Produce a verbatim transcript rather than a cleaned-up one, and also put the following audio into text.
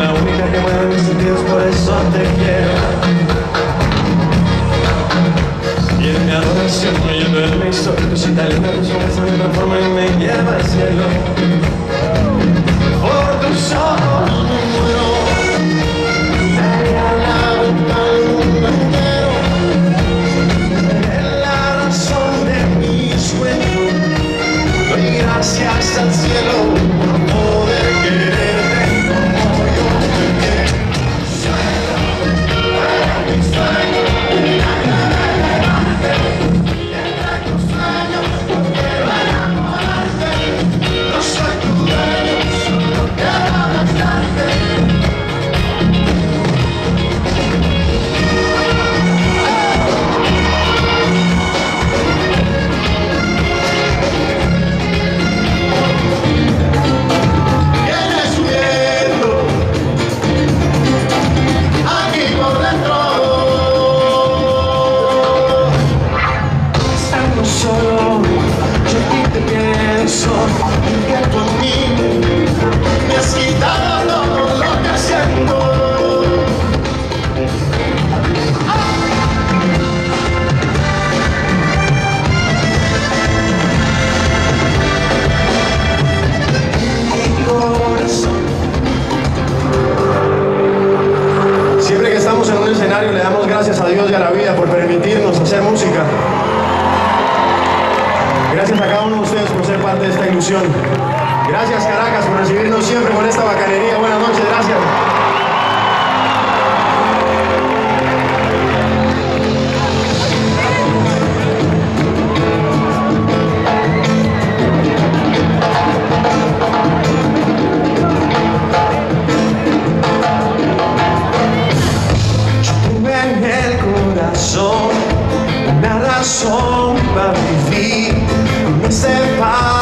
eres la única que mueve mis sentidos, por eso te quiero. Y en mi adoración me lleno de mi historia, tu cita linda, tu sonrisa me transforma y me lleva al cielo. Por tus ojos me muero, me regalado para el mundo entero. Es la razón de mi sueño, doy gracias al cielo. Gracias Caracas por recibirnos siempre con esta bacanería. Buenas noches, gracias. Yo tuve en el corazón una razón para vivir, me separo.